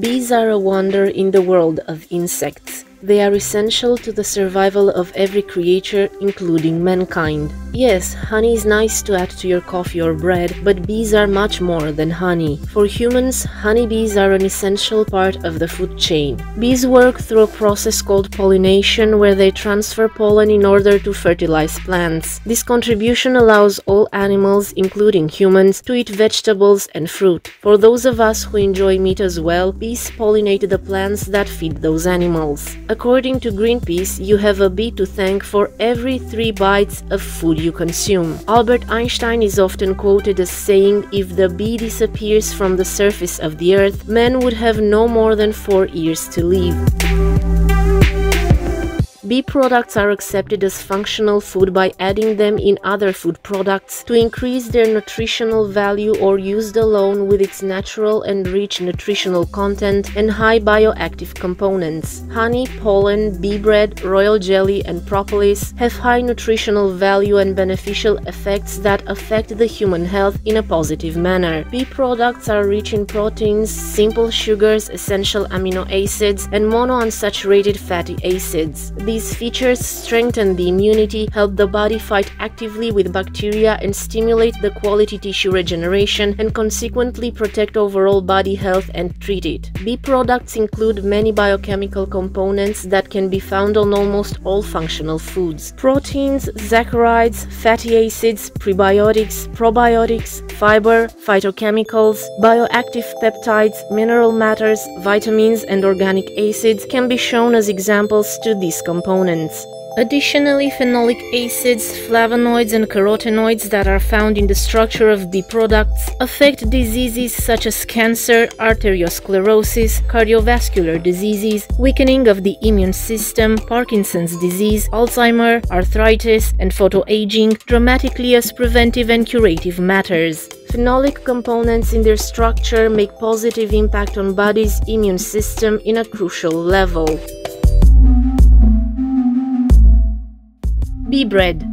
Bees are a wonder in the world of insects. They are essential to the survival of every creature, including mankind. Yes, honey is nice to add to your coffee or bread, but bees are much more than honey. For humans, honeybees are an essential part of the food chain. Bees work through a process called pollination, where they transfer pollen in order to fertilize plants. This contribution allows all animals, including humans, to eat vegetables and fruit. For those of us who enjoy meat as well, bees pollinate the plants that feed those animals. According to Greenpeace, you have a bee to thank for every 3 bites of food you consume. Albert Einstein is often quoted as saying, "If the bee disappears from the surface of the earth, man would have no more than 4 years to live." Bee products are accepted as functional food by adding them in other food products to increase their nutritional value, or used alone with its natural and rich nutritional content and high bioactive components. Honey, pollen, bee bread, royal jelly and propolis have high nutritional value and beneficial effects that affect the human health in a positive manner. Bee products are rich in proteins, simple sugars, essential amino acids and monounsaturated fatty acids. These features strengthen the immunity, help the body fight actively with bacteria and stimulate the quality tissue regeneration, and consequently protect overall body health and treat it. Bee products include many biochemical components that can be found on almost all functional foods. Proteins, saccharides, fatty acids, prebiotics, probiotics, fiber, phytochemicals, bioactive peptides, mineral matters, vitamins and organic acids can be shown as examples to these components. Additionally, phenolic acids, flavonoids and carotenoids that are found in the structure of bee products affect diseases such as cancer, arteriosclerosis, cardiovascular diseases, weakening of the immune system, Parkinson's disease, Alzheimer's, arthritis and photoaging, dramatically as preventive and curative matters. Phenolic components in their structure make positive impact on body's immune system in a crucial level. Bee bread.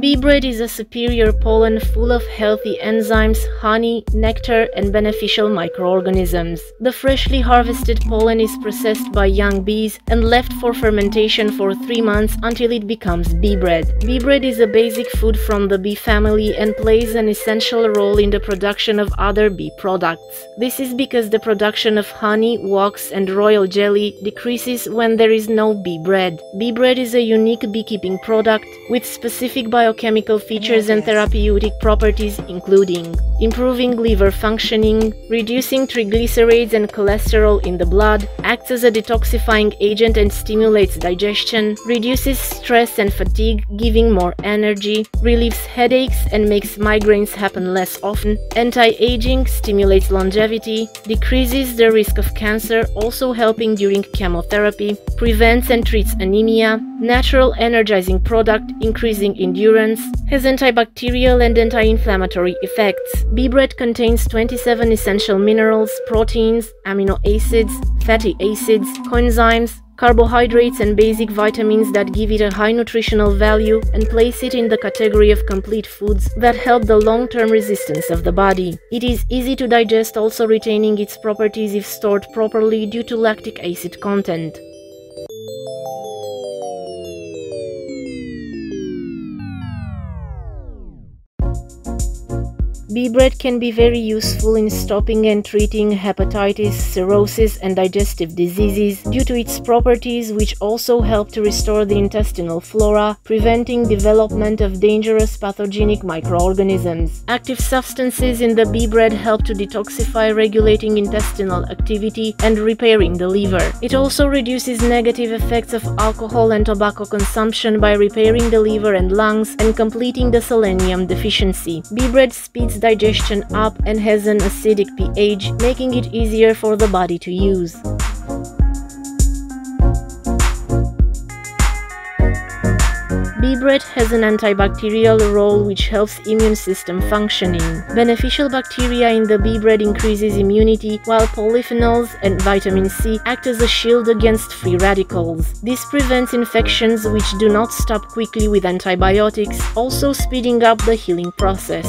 Bee bread is a superior pollen full of healthy enzymes, honey, nectar and beneficial microorganisms. The freshly harvested pollen is processed by young bees and left for fermentation for 3 months until it becomes bee bread. Bee bread is a basic food from the bee family and plays an essential role in the production of other bee products. This is because the production of honey, wax and royal jelly decreases when there is no bee bread. Bee bread is a unique beekeeping product with specific biochemical features and therapeutic properties, including improving liver functioning, reducing triglycerides and cholesterol in the blood, acts as a detoxifying agent and stimulates digestion, reduces stress and fatigue, giving more energy, relieves headaches and makes migraines happen less often, anti-aging, stimulates longevity, decreases the risk of cancer, also helping during chemotherapy, prevents and treats anemia, natural energizing product, increasing endurance, has antibacterial and anti-inflammatory effects. Bee bread contains 27 essential minerals, proteins, amino acids, fatty acids, coenzymes, carbohydrates and basic vitamins that give it a high nutritional value and place it in the category of complete foods that help the long-term resistance of the body. It is easy to digest, also retaining its properties if stored properly due to lactic acid content. Bee bread can be very useful in stopping and treating hepatitis, cirrhosis and digestive diseases due to its properties, which also help to restore the intestinal flora, preventing development of dangerous pathogenic microorganisms. Active substances in the bee bread help to detoxify, regulating intestinal activity and repairing the liver. It also reduces negative effects of alcohol and tobacco consumption by repairing the liver and lungs and completing the selenium deficiency. Bee bread speeds digestion up and has an acidic pH, making it easier for the body to use. Bee bread has an antibacterial role which helps immune system functioning. Beneficial bacteria in the bee bread increases immunity, while polyphenols and vitamin C act as a shield against free radicals. This prevents infections, which do not stop quickly with antibiotics, also speeding up the healing process.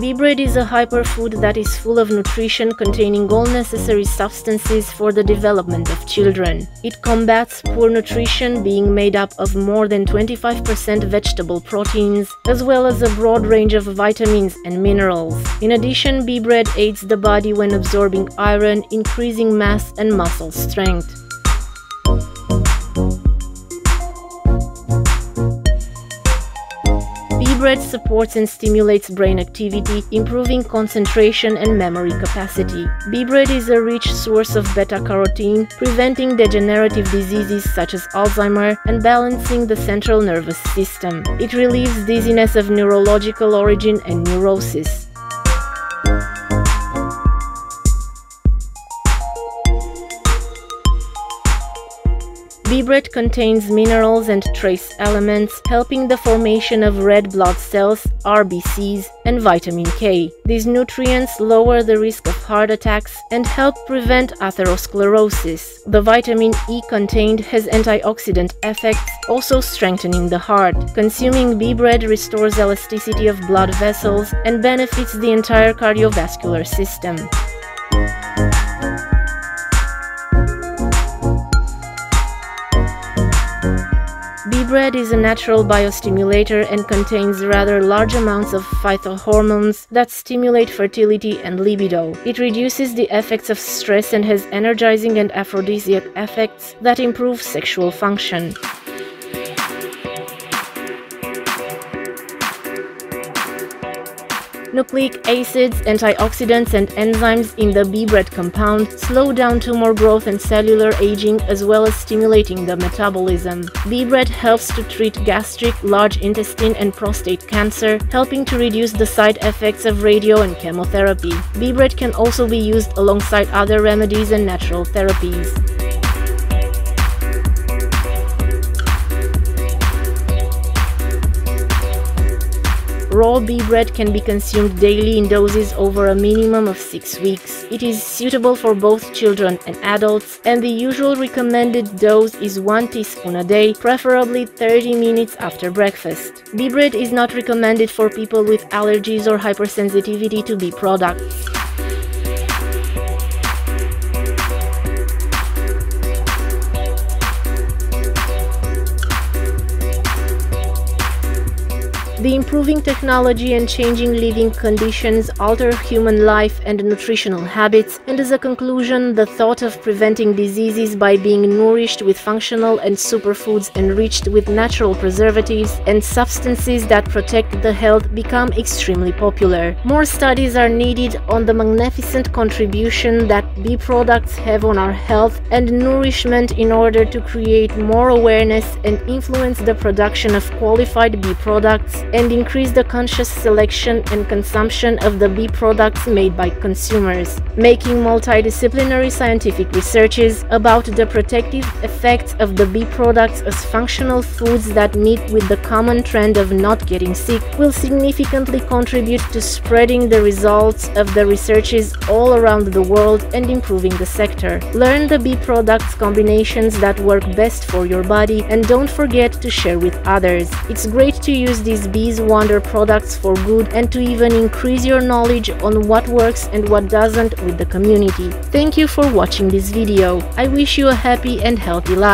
Bee bread is a hyperfood that is full of nutrition, containing all necessary substances for the development of children. It combats poor nutrition, being made up of more than 25% vegetable proteins, as well as a broad range of vitamins and minerals. In addition, bee bread aids the body when absorbing iron, increasing mass and muscle strength. Bee bread supports and stimulates brain activity, improving concentration and memory capacity. Bee bread is a rich source of beta-carotene, preventing degenerative diseases such as Alzheimer's and balancing the central nervous system. It relieves dizziness of neurological origin and neurosis. Bee bread contains minerals and trace elements, helping the formation of red blood cells, RBCs, and vitamin K. These nutrients lower the risk of heart attacks and help prevent atherosclerosis. The vitamin E contained has antioxidant effects, also strengthening the heart. Consuming bee bread restores elasticity of blood vessels and benefits the entire cardiovascular system. Bee bread is a natural biostimulator and contains rather large amounts of phytohormones that stimulate fertility and libido. It reduces the effects of stress and has energizing and aphrodisiac effects that improve sexual function. Nucleic acids, antioxidants and enzymes in the bee bread compound slow down tumor growth and cellular aging, as well as stimulating the metabolism. Bee bread helps to treat gastric, large intestine and prostate cancer, helping to reduce the side effects of radio and chemotherapy. Bee bread can also be used alongside other remedies and natural therapies. Raw bee bread can be consumed daily in doses over a minimum of 6 weeks. It is suitable for both children and adults, and the usual recommended dose is 1 teaspoon a day, preferably 30 minutes after breakfast. Bee bread is not recommended for people with allergies or hypersensitivity to bee products. The improving technology and changing living conditions alter human life and nutritional habits, and as a conclusion, the thought of preventing diseases by being nourished with functional and superfoods enriched with natural preservatives and substances that protect the health become extremely popular. More studies are needed on the magnificent contribution that bee products have on our health and nourishment in order to create more awareness and influence the production of qualified bee products, and increase the conscious selection and consumption of the bee products made by consumers, making multidisciplinary scientific researches about the protective effects of the bee products as functional foods that meet with the common trend of not getting sick will significantly contribute to spreading the results of the researches all around the world and improving the sector. Learn the bee products combinations that work best for your body, and don't forget to share with others. It's great to use these bees wonder products for good and to even increase your knowledge on what works and what doesn't with the community. Thank you for watching this video. I wish you a happy and healthy life.